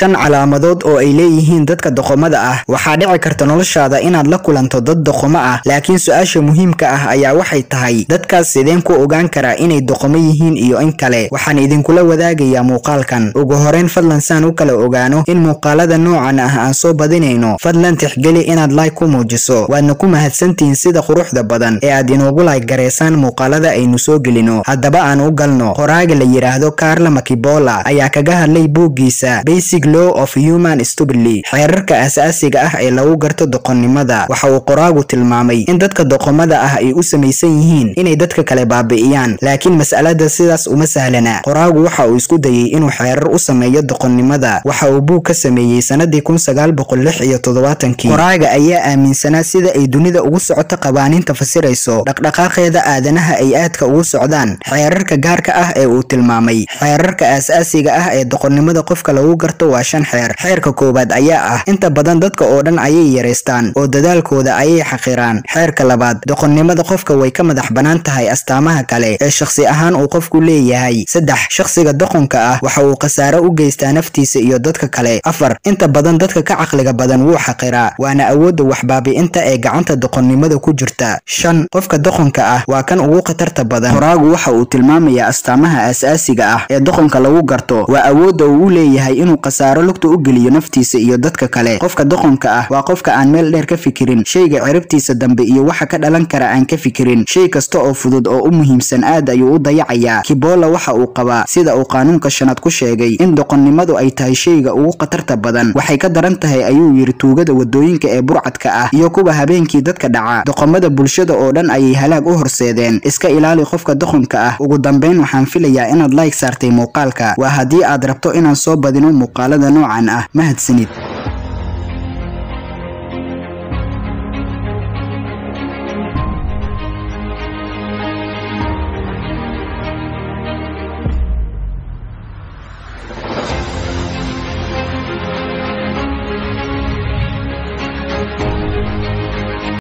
shan calaamadood oo ay leeyihiin dadka doqomada ah. Waxaa dhici karta noloshaada inaad la kulanto dad doqomo ah, laakiin su'aasha muhiimka ah ayaa waxay tahay dadkaas sideen ku ogaan karaa inay doqomo yihiin iyo in kale. Waxaan idinkula wadaagayaa muuqaalkan. Ugu horeen fadlan saan u kala ogaano in muuqaalada noocan ah aan soo badinayno. Fadlan tixgeli inaad like ku muujiso. Waadna ku mahadsantihiin sida quruxda badan ee aad inoogu like gareysaan muuqaalada aynu soo gelino. Haddaba aan u galno. Qoraaga la yiraahdo Karl Mackibola ayaa kaga hadlay buuggiisa Basic Law of Human Stupidity, xeerarka asaasiga ah ee lagu garto doqonnimada. Waxa uu qoraagu tilmaamay in dadka doqomada ah ay u samaysan yihiin inay dadka kale baabi'iyaan, laakiin mas'alada sidaas uma sahlana. qoraagu waxa uu isku dayay inuu xeerar u sameeyo doqonnimada. Waxa uu buug ka sameeyay sanadii 1976. qoraaga ayaa aaminsanaa sida ay dunida ugu socoto qabaaniinta fasirayso, dhaqdhaqaaqeeda aadanaha ay aadka ugu socdaan, xeerarka gaarka ah ee uu tilmaamay. xeerarka asaasiga ah ee doqonnimada qofka lagu garto waa shan xeer. xeerka koobaad ayaa ah inta badan dadka oo dhan ayay yareystaan oo dadaalkooda ayay xaqiraan. xeerka labaad, doqonnimada qofka way ka madax banaan tahay astaamaha kale ee shakhsi ahaan uu qofku leeyahay. saddex, shakhsiga doqonka ah waxa uu khasaare u geystaa naftiisa iyo dadka kale. afar, inta badan dadka ka caqliga badan wuu xaqiraa, waana awoodda waxbaabi'inta ee gacanta doqonnimada ku jirta. shan, qofka doqonka ah waa kan ugu khatarta badan. qoraagu waxa uu tilmaamayaa astaamaha asaasiga ah ee doqonka lagu garto. waa awoodda uu leeyahay inuu khasaare lugta u geliyo naftiisa iyo dadka kale. qofka doqonka ah waa qofka aan meel dheer ka fikirin, shayga ciribtiisa dambe iyo waxa ka dhalan kara aan ka fikirin. shay kasta oo fudud oo u muhiimsan aad ayuu u dayacayaa. Mackibola waxa uu qabaa sida uu qanuunka shanaad ku sheegay in doqonnimadu ay tahay shayga ugu khatarta badan. waxay ka daran tahay ayuu yiri tuugada wadooyinka ee burcadka ah iyo kuwa habeenkii dadka dhaca. doqomada bulshada oo dhan ayay halaag u horseedeen. iska ilaali qofka doqonka ah. ugu dambeyn waxaan filayaa inaad like saartay muuqaalka. waa haddii aad rabto inaan soo badino muuqaalada noocan ah. mahadsanid.